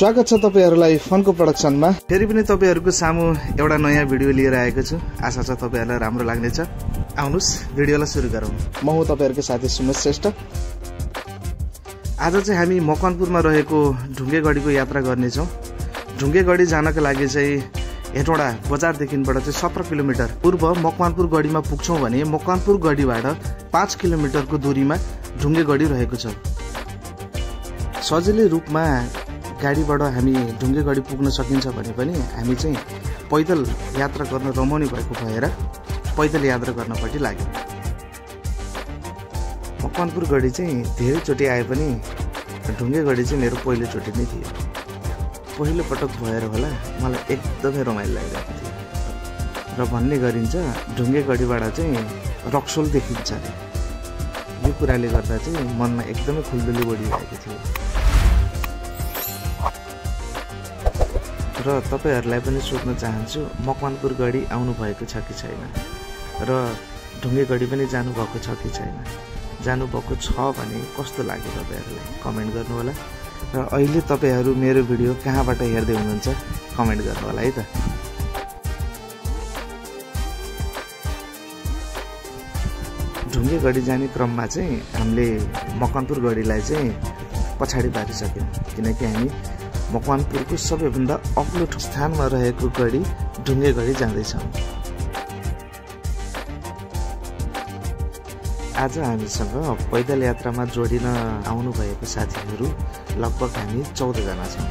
स्वागत छ तपाईहरुलाई फनको प्रोडक्शनमा। फेरि पनि तपाईहरुको सामु एउटा नयाँ भिडियो लिएर आएको छु। आशा छ तपाईहरुलाई राम्रो लाग्नेछ। आउनुस् भिडियोलाई सुरु गरौँ। म हो तपाईहरुको साथी सुमित श्रेष्ठ। आज चाहिँ हामी मकवानपुरमा रहेको ढुङ्गे गढीको यात्रा गर्ने छौं। ढुङ्गे गढी जानका लागि चाहिँ हेटौडा बजारदेखिबाट चाहिँ 17 किलोमिटर पूर्व मकवानपुर गढीमा पुग्छौं भने मकवानपुर गढीबाट 5 किलोमिटरको दूरीमा ढुङ्गे गढी रहेको छ। सजिलै रूपमा गाडीबाट हामी ढुङ्गे गढी पुग्न सकिन्छ भने पनि हामी चाहिँ पैदल यात्रा गर्न रमाउने भएको भएर पैदल यात्रा गर्नपट्टि लाग्यो। मकवानपुर गढी चाहिँ धेरै चोटी आए पनि ढुङ्गे गढी चाहिँ मेरो पहिलो चोटी नै थियो। पहिलो पटक भएर होला मलाई एकदमै रमाइलो लागेको थियो र भन्ने गरिन्छ ढुङ्गे गढीबाट चाहिँ रक्सोल देखिन्छ। यो कुराले गर्दा चाहिँ मनमा एकदमै खुलदुली बढिरहेको थियो। र तपाईहरुलाई पनि सोध्न चाहन्छु मकवानपुर गढी आउनु भएको छ कि छैन र ढुङ्गे गढी पनि जानु भएको छ कि छैन। जानु भएको छ भने कस्तो लाग्यो तपाईहरुलाई कमेन्ट गर्नु होला र अहिले तपाईहरु मेरो भिडियो कहाँबाट हेर्दै हुनुहुन्छ कमेन्ट गर्नु होला है त। ढुङ्गे गढी जाने क्रममा चाहिँ हामीले मकवानपुर गढीलाई चाहिँ पछाडी पारिसक्यौं किनकि हामी मकवानपुरको सबैभन्दा अग्लो स्थानमा रहेको गढी ढुङ्गे गढी जाँदैछौँ। आज हामीसँग पैदल यात्रामा जोडिन आउनुभएको साथीहरू लगभग हामी 14 जना छौँ।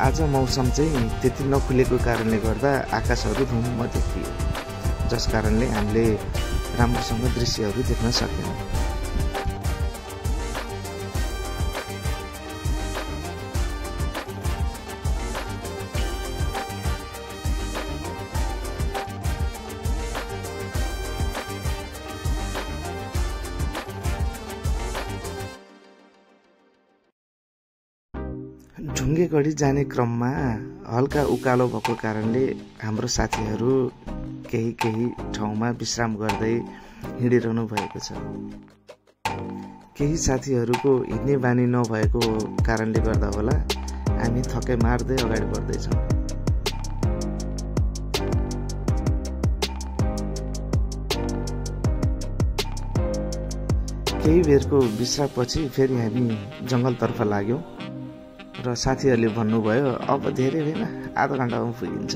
आज मौसम चाहिँ त्यति नखुलेको कारणले गर्दा आकाशहरु धुम्म देखियो जस कारणले हामीले राम्रोसँग दृश्यहरु देख्न सकेनौं। ढुङ्गे गढी जाने क्रममा हल्का उकालो भएको कारणले हाम्रो साथीहरू केही ठाउँमा विश्राम गर्दै हिँडिरहनु भएको छ। केही साथीहरूको हिँड्ने बानी नभएको कारणले गर्दा होला हामी थके मार्दै अगाडि बढ्दैछौँ। केही बेरको विश्रामपछि फेरि हामी जंगलतर्फ लाग्यौं र साथीहरुले भन्नुभयो अब धेरै हैन आधा घण्टामा पुगिन्छ।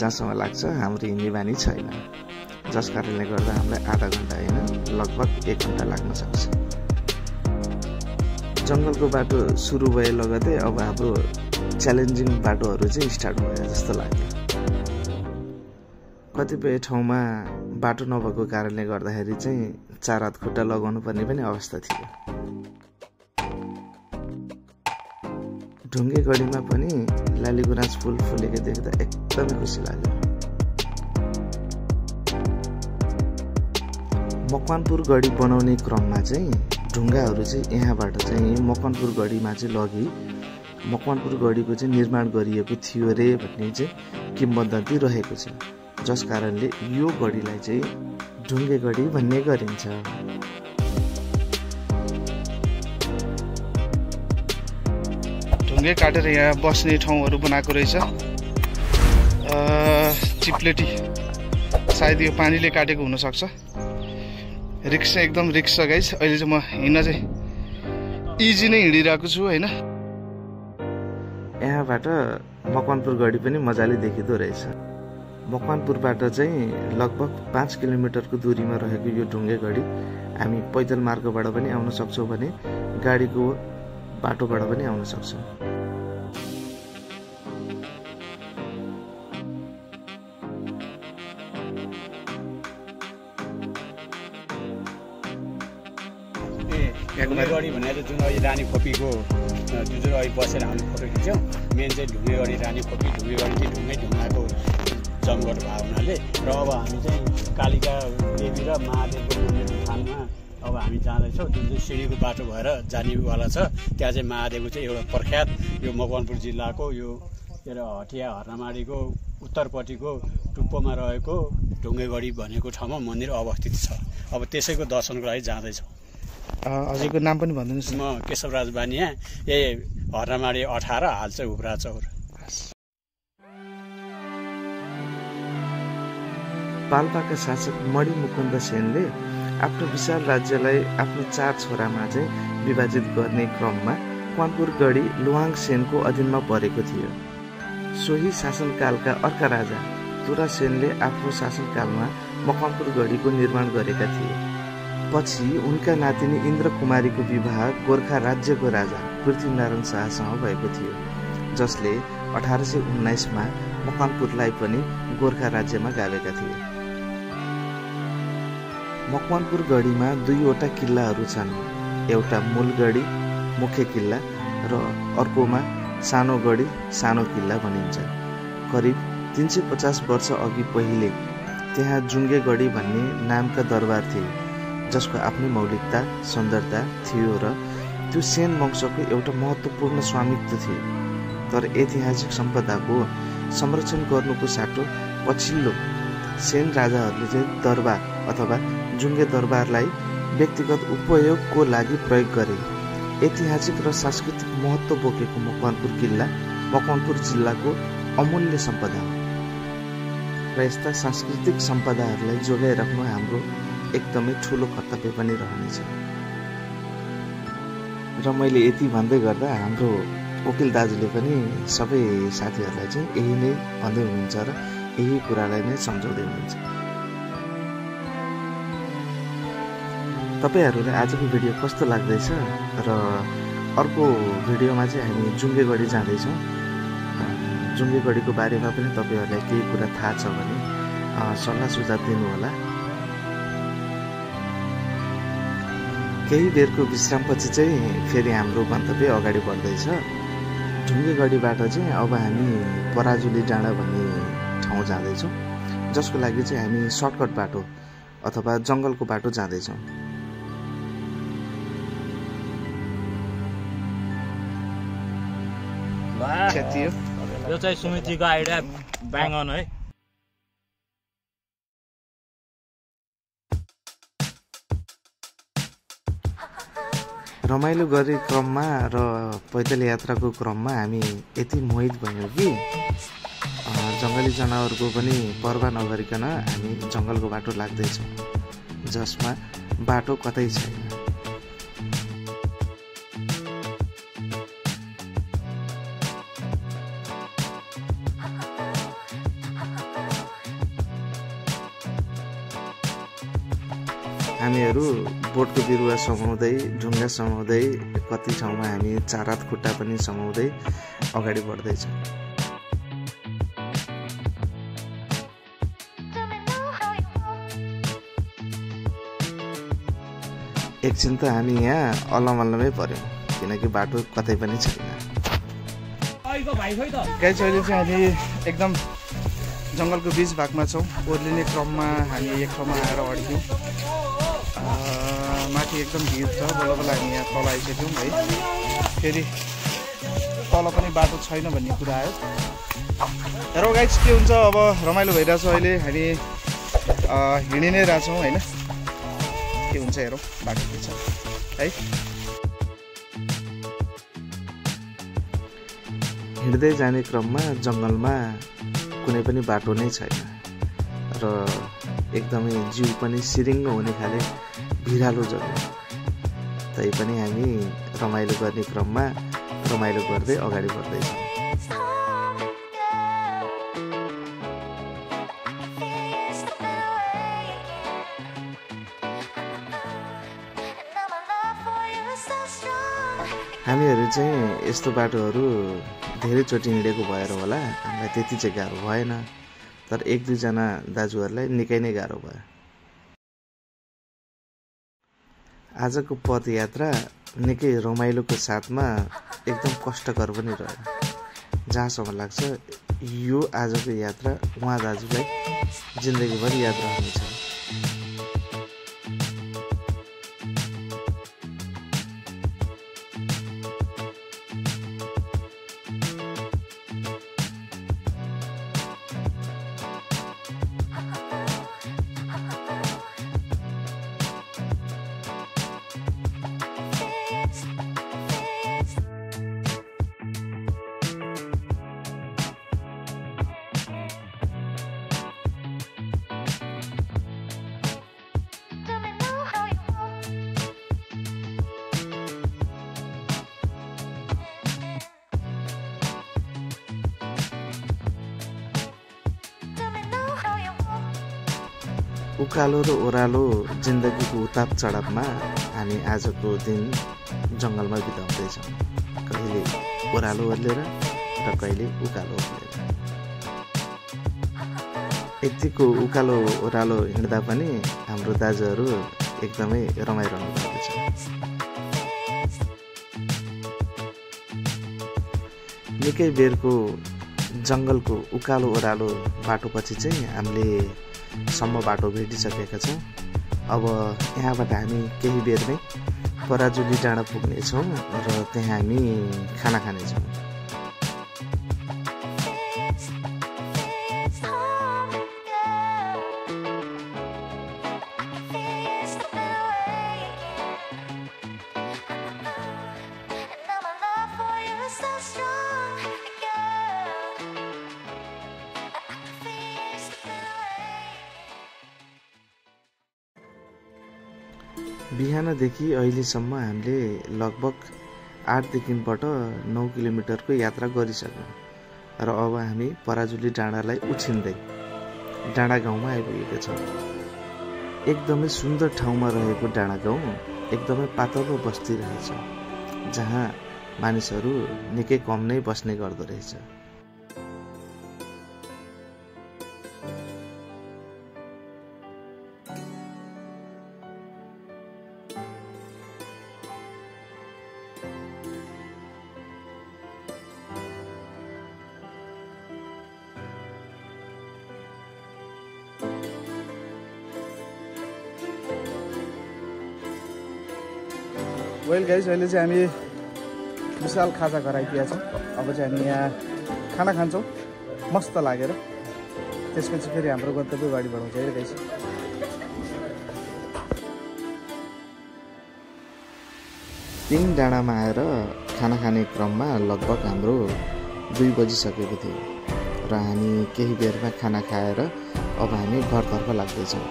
जसमा लाग्छ हाम्रो हिँड्ने बानी छैन जस कारणले गर्दा हामीलाई आधा घण्टा हैन लगभग 1 घण्टा लाग्न सक्छ। जंगलको बाटो सुरु भए लगतै अब हाम्रो च्यालेन्जिङ बाटोहरु चाहिँ स्टार्ट भयो जस्तो लाग्यो। कतिपय ठाउँमा बाटो नभएको कारणले गर्दाखेरि चाहिँ चार हात खुट्टा लगाउनु पर्ने पनि अवस्था थियो। ढुङ्गे गढीमा पनि लाली गुराँस फूल फुलेको देख्दा एकदमै खुसी लाग्यो। मकवानपुर गढी बनाउने क्रममा चाहिँ ढुङ्गाहरू चाहिँ यहाँबाट चाहिँ मकवानपुर गढीमा चाहिँ लगि मकवानपुर गढीको चाहिँ निर्माण गरिएको थियो रे भन्ने चाहिँ किंवदन्ती रहेको छ जस कारणले यो गढीलाई चाहिँ ढुङ्गे गढी भन्ने गरिन्छ। ढुङ्गे काटेर यहाँ बस्ने ठाउँहरू बनाएको रहेछ। चिप्लेटी सायद यो पानीले काटेको हुन सक्छ। रिक्स एकदम रिक्स छ गाइस। अहिले चाहिँ म हिँड्न चाहिँ इजी नै हिँडिरहेको छु हैन। यहाँबाट मकवानपुर गढी पनि मजाले देखिदो रहेछ। मकवानपुरबाट चाहिँ लगभग 5 किलोमिटरको दूरीमा रहेको यो ढुङ्गे गढी हामी पैदल मार्गबाट पनि आउन सक्छौ भने गाडीको बाटोबाट पनि आउन सक्छौ। ढुङ्गे गढी भनेर जुन अहिले रानी खोपीको जुन अहिले बसेर हामी फोटो खिच्छौँ मेन चाहिँ ढुङ्गे गढी रानी खोपी ढुङ्गे गढी चाहिँ ढुङ्गे ढुङ्गाको जमघट भएको हुनाले र अब हामी चाहिँ कालिका देवी र महादेवको मन्दिरको स्थानमा अब हामी जाँदैछौँ। जुन चाहिँ सिँढीको बाटो भएर जानेवाला छ त्यहाँ चाहिँ महादेवको चाहिँ एउटा प्रख्यात यो मकवानपुर जिल्लाको यो हटिया हर्नामाडीको उत्तरपट्टिको टुप्पोमा रहेको ढुङ्गे गढी भनेको ठाउँमा मन्दिर अवस्थित छ। अब त्यसैको दर्शनको लागि जाँदैछौँ। हजुरको नाम पनि भन्दिनुहोस्। म केशवराज बानिया, यही हर्नामाडी 18 हाल चाहिँ हुप्रा चौर। पाल्पाका शासक मणि मुकुन्द सेनले आफ्नो विशाल राज्यलाई आफ्नो 4 छोरामा चाहिँ विभाजित गर्ने क्रममा क्वानपुर गढी लुवाङ सेनको अधीनमा परेको थियो। सोही शासनकालका अर्का राजा तुरा सेनले आफ्नो शासनकालमा मकवानपुर गढीको निर्माण गरेका थिए। पछि उनका नातिनी इन्द्र कुमारीको विवाह गोर्खा राज्यको राजा पृथ्वी नारायण शाहसँग भएको थियो, जसले 1819 मा मकवानपुरलाई पनि गोर्खा राज्यमा गालेका थिए। मकवानपुर गढीमा 2 वटा किल्लाहरू छन्, एउटा मूल गढी मुख्य किल्ला र अर्कोमा सानो गढी सानो किल्ला भनिन्छ। करिब 350 वर्ष अघि पहिले त्यहाँ जुङ्गे गढी भन्ने नामका दरबार थिए, जसको आफ्नो मौलिकता सुन्दरता थियो र त्यो सेन वंशको एउटा महत्त्वपूर्ण स्वामित्व थियो। तर ऐतिहासिक सम्पदाको संरक्षण गर्नुको साटो पछिल्लो सेन राजाहरूले चाहिँ दरबार अथवा जुङ्गे दरबारलाई व्यक्तिगत उपयोगको लागि प्रयोग गरे। ऐतिहासिक र सांस्कृतिक महत्त्व बोकेको मकवानपुर किल्ला मकवानपुर जिल्लाको अमूल्य सम्पदा हो र यस्ता सांस्कृतिक सम्पदाहरूलाई जोगाइराख्नु हाम्रो एकदमै ठुलो कर्तव्य पनि रहनेछ। र मैले यति भन्दै गर्दा हाम्रो वकिल दाजुले पनि सबै साथीहरूलाई चाहिँ यही नै भन्दै हुनुहुन्छ र यही कुरालाई नै सम्झाउँदै हुनुहुन्छ। तपाईहरुलाई आजको भिडियो कस्तो लाग्दैछ र अर्को भिडियोमा चाहिँ हामी जुङ्गे गढी जाँदैछौँ। जुङ्गे गढीको बारेमा पनि तपाईहरुलाई केही कुरा थाहा छ भने सल्लाह सुझाव दिनु होला। केही बेरको विश्रामपछि चाहिँ फेरि हाम्रो गन्तव्य अगाडि बढ्दैछ। ढुङ्गे गढीबाट चाहिँ अब हामी पराजुली डाँडा भन्ने ठाउँ जाँदैछौँ, जसको लागि चाहिँ हामी सर्टकट बाटो अथवा जङ्गलको बाटो जाँदैछौँ। यो चाहिँ सुमितजीको आइडिया ब्याङ अन है। रमाइलो गरे क्रममा र पैदल यात्राको क्रममा हामी यति मोहित भयौँ कि जङ्गली जनावरको पनि पर्वा नगरिकन हामी जङ्गलको बाटो लाग्दैछौँ, जसमा बाटो कतै छैन। हामीहरू बोटको बिरुवा समाउँदै ढुङ्गा समाउँदै कति ठाउँमा हामी 4 हात खुट्टा पनि समाउँदै अगाडि बढ्दैछ। एकछिन त हामी यहाँ अल्लमल्लमै पर्यौँ किनकि बाटो कतै पनि छैन। अहिले चाहिँ हामी एकदम जङ्गलको बीच भागमा छौँ। ओर्लिने क्रममा हामी एक ठाउँमा आएर अड्क्यौँ। माथि एकदम भिड छ, बल्ल बल्ल हामी यहाँ तल आइसक्यौँ है। फेरि तल पनि बाटो छैन भन्ने कुरा आयो। हेर गाइस के हुन्छ, अब रमाइलो भइरहेछ। अहिले हामी हिँडि नै रहेछौँ होइन, के हुन्छ हेरौँ बाटो के छ है। हिँड्दै जाने क्रममा जंगलमा कुनै पनि बाटो नै छैन र एकदमै जिउ पनि सिरिङ्ग हुने खाले भिरालो जग्गा तै पनि हामी रमाइलो गर्ने क्रममा रमाइलो गर्दै अगाडि बढ्दै छौं। हामीहरु चाहिँ यस्तो बाटोहरु धेरै चोटी हिँडेको भएर होला हामीलाई त्यति चाहिँ गाह्रो भएन, तर एक दुई जना दाजुहरुलाई निकै नै गाह्रो भयो। आजको पदयात्रा निकै रमाइलोको साथमा एकदम कष्टकर पनि रह्यो। जहाँसम्म लाग्छ यो आजको यात्रा उहाँ दाजुलाई जिन्दगीभरि याद रहनेछ। उकालो र ओह्रालो जिन्दगीको उतार चढावमा हामी आजको दिन जंगलमा बिताउँदैछौँ, कहिले ओह्रालो ओर्लेर र कहिले उकालो ओर्लेर। यतिको उकालो ओह्रालो हिँड्दा पनि हाम्रो दाजुहरू एकदमै रमाइरहनु भएको छ। निकै बेरको जंगलको उकालो ओह्रालो बाटोपछि चाहिँ हामीले सम्म बाटो भेटिसकेका छौं। अब यहाँबाट हामी केही बेरमै पराजुली डाँडा पुग्ने छौं र त्यहाँ हामी खाना खाने छौं। बिहानदेखि अहिलेसम्म हामीले लगभग 8 देखिबाट 9 किलोमिटरको यात्रा गरिसक्यौं र अब हामी पराजुली डाँडालाई उछिन्दै डाँडा गाउँमा आइपुगेका छौं। एकदमै सुन्दर ठाउँमा रहेको डाँडा गाउँ एकदमै पातलो बस्ती रहेछ, जहाँ मानिसहरू निकै कम नै बस्ने गर्दो रहेछ। वेल गाइज, अहिले चाहिँ हामी विशाल खाजा घर आइपुगेका छौँ। अब चाहिँ हामी यहाँ खाना खान्छौँ मस्त लागेर, त्यसपछि फेरि हाम्रो गन्तव्य गाडी बढाउँछ है गाइज। तिङ डाँडामा आएर खाना खाने क्रममा लगभग हाम्रो 2 बजिसकेको थियो र हामी केही बेरमा खाना खाएर अब हामी घरतर्फ लाग्दैछौँ।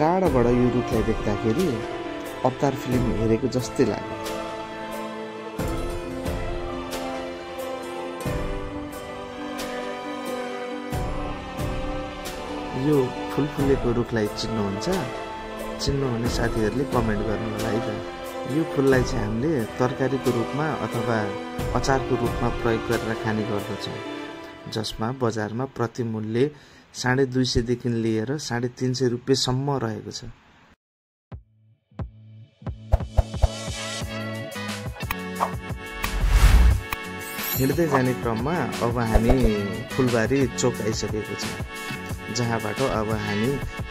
टाढाबाट यो रूपलाई देख्दाखेरि अवतार फिल्म हेरेको जस्तै लाग्यो। यो फुलफुलेको रुखलाई चिन्नुहुन्छ? चिन्नुहुने साथीहरूले कमेन्ट गर्नु होला है। यो फुललाई चाहिँ हामीले तरकारीको रूपमा अथवा अचारको रूपमा प्रयोग गरेर खाने गर्दछौँ, जसमा बजारमा प्रतिमूल्य 250 देखि लिएर 350 रुपैयाँसम्म रहेको छ। हिँड्दै जाने क्रममा अब हामी फुलबारी चोक आइसकेको छ, जहाँबाट अब हामी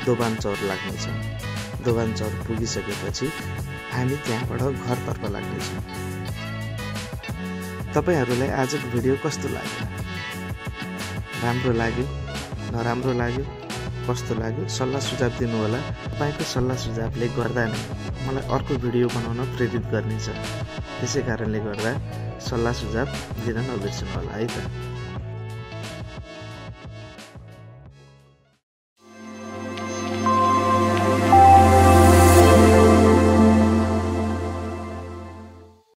दोभान चौर लाग्नेछौँ। दोभान चौर पुगिसकेपछि हामी त्यहाँबाट घरतर्फ लाग्नेछौँ। तपाईहरूलाई आजको भिडियो कस्तो लाग्यो? राम्रो लाग्यो नराम्रो लाग्यो कस्तो लाग्यो सल्लाह सुझाव दिनु होला तपाईको सल्लाह सुझावले गर्दा मलाई अर्को भिडियो बनाउन प्रेरित गर्नेछ त्यसै कारणले गर्दा सल्लाह सुझाव दिन नबिर्सनु होला है त